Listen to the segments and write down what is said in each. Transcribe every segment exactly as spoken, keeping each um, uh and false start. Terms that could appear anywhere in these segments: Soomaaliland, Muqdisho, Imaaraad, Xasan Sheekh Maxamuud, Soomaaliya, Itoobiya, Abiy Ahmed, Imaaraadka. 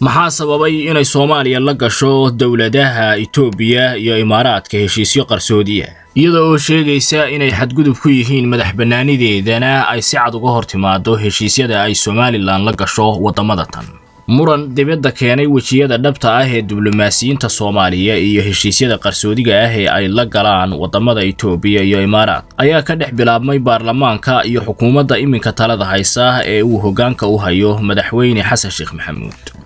maxaa sababay inay Soomaaliya la gasho dawladaha Itoobiya iyo Imaaraadka heshiisyo qarsoodi ah iyadoo sheegaysa inay xadgudub ku yihiin madaxbanaanideedana ay si cad uga hortimaado heshiisyada ay Soomaaliland la gasho wadamada tan muran dibadda keenay wajiyada dhabta ah ee diblomaasiyiinta Soomaaliya iyo heshiisyada qarsoodiga ah ee ay la galaan wadamada Itoobiya iyo Imaaraad ayaa ka dhex bilaabmay baarlamaanka iyo xukuumadda iminka talada haysa ee uu hogaanka u hayo madaxweyne Xasan Sheekh Maxamuud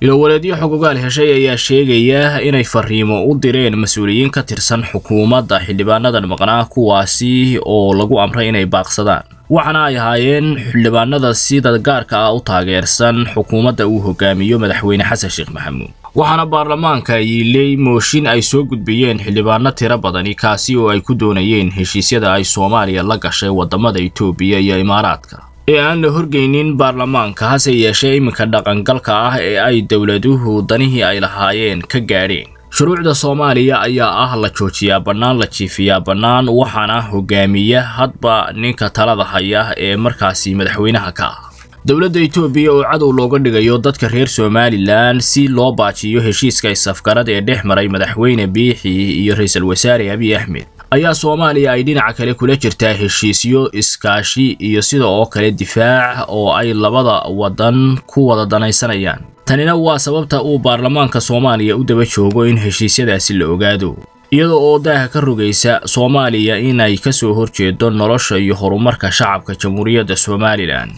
ilo waladii xuquuqaal heshay ayaa sheegaya inay fariimo u direen mas'uuliyiin ka tirsan xukuumadda xildhibaanadan maqnaa kuwaasi oo lagu amray inay baaqsadaan waxana ay ahaayeen xildhibaanada sida gaarka ah u taageersan xukuumadda uu hogaamiyo madaxweyne Xasan Sheekh Maxamuud waxana baarlamaanka yilay mooshin ay soo gudbiyeen xildhibaano tiro badan kaasi oo ay ku doonayeen heshiisyada ay Soomaaliya la gashay wadamada Itoobiya iyo Imaaraadka ee aan la horgeynin baarlamaanka hase yeeshee iminka dhaqangalka ah ee ay dawladuhu danihii ay lahaayeen ka gaareen shuruucda Soomaaliya ayaa ah la joojiyaa bannaan la jiifiyaa bannaan waxaana hogaamiya hadba ninka talada haya ee markaasi madaxweynaha ka ah dawladda Itoobiya oo cadow looga dhigayo dadka reer Soomaaliland si loo baajiyo heshiiska safgarada ee dhex maray madaxweyne Biixi iyo ra'iisul wasaare Abiy Ahmed ayaa Soomaaliya ay dhinaca kale kula jirtaa heshiisyo iskaashi iyo sidoo kale difaac oo ay labada wadan ku wada danaysanayaan tanina waa sababta uu baarlamaanka Soomaaliya u daba joogo in heshiisyadaasi la ogaado iyadoo oo daaha ka rogaysa Soomaaliya inay ka soo horjeedo nolosha iyo horumarka shacabka jamhuuriyadda Soomaaliland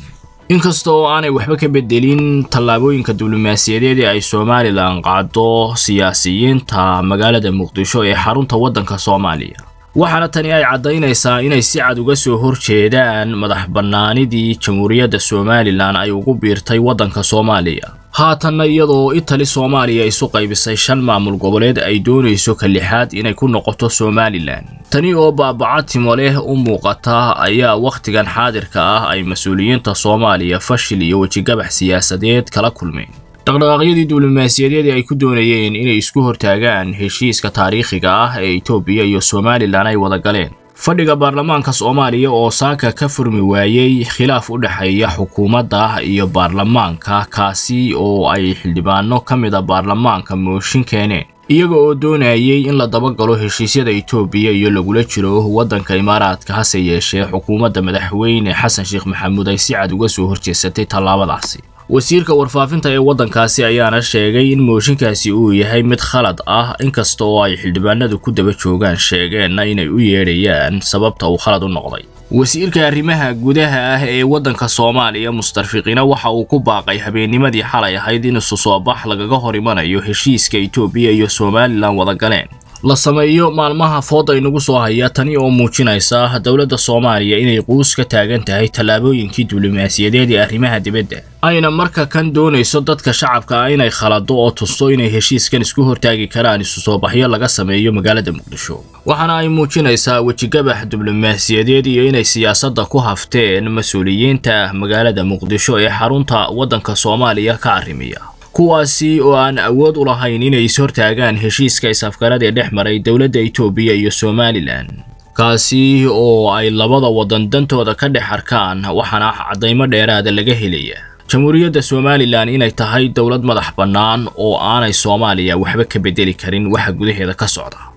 inkastoo aanay waxba ka bedelin talaabooyinka diblomaasiyadeed ee ay Soomaaliland qaado siyaasiyiinta magaalada Muqdisho ee xarunta wadanka Soomaaliya waxana tani ay cadaynaysaa inay si cad uga soo horjeedaan madaxbanaanidii jamhuuriyadda Soomaaliland ay ugu biirtay wadanka Soomaaliya haatanna iyadoo Itali Soomaaliya isu qaybisay shan maamul goboleed ay doonayso ka lixaad inay ku noqoto Soomaaliland tani oo baabaca timo leh u muuqata ayaa waqtigan xaadirka ah ay mas'uuliyiinta Soomaaliya fashil iyo wajigabax siyaasadeed kala kulmeen dhaqdhaqaaqyadii diblomaasiyadeed ay ku doonayeen inay isku hortaagaan heshiiska taariikhiga ah ee Itoobiya iyo Soomaaliland ay wada galeen fadhiga baarlamaanka Soomaaliya oo saaka ka furmi waayay khilaaf u dhaxeeya xukuumadda iyo baarlamaanka kaasi oo ay xildhibaano ka mid ah baarlamaanka mooshin keeneen iyaga oo doonayay in la dabagalo heshiisyada Itoobiya iyo lagula jiro wadanka Imaaraadka hase yeeshee xukuumadda madaxweyne Xasan Sheekh Maxamuud ay si cad uga soo horjeesatay tallaabadaasi wasiirka warfaafinta ee wadankaasi ayaana sheegay in mooshinkaasi uu yahay mid khalad ah inkastoo ay xildhibaanadu ku daba joogaan sheegeenna inay u yeerayaan sababta uu khalad u noqday wasiirka arrimaha gudaha ah ee wadanka Soomaaliya mustarfiqiina waxa uu ku baaqay habeennimadii xalay ahayd in isu soo bax lagaga hor imanayo heshiiska Itoobiya iyo Soomaaliland wada galeen la sameeyo maalmaha fooda inagu soo haya tani oo muujinaysa dawladda Soomaaliya inay quus ka taagan tahay talaabooyinkii diblomaasiyadeed ee arrimaha dibadda ayna marka kan doonayso dadka shacabka ah inay khalado oo tusto inay heshiiskan isku hortaagi karaan isu soo baxyo laga sameeyo magaalada Muqdisho waxana ay muujinaysaa wajigabax diblomaasiyadeed iyo inay siyaasadda ku hafteen mas'uuliyiinta magaalada Muqdisho ee xarunta wadanka Soomaaliya ka arrimiya kuwaasi oo aan awood u lahayn inay is hortaagaan heshiiska isafgarada ee dhex maray dawladda Itoobiya iyo Soomaaliland kaasi oo ay labada wadan dantooda ka dhex harkaan waxana cadaymo dheeraad ah laga helaya jamhuuriyadda Soomaaliland inay tahay dawlad madax bannaan oo aanay Soomaaliya waxba ka bedeli karin waxa gudaheeda ka socda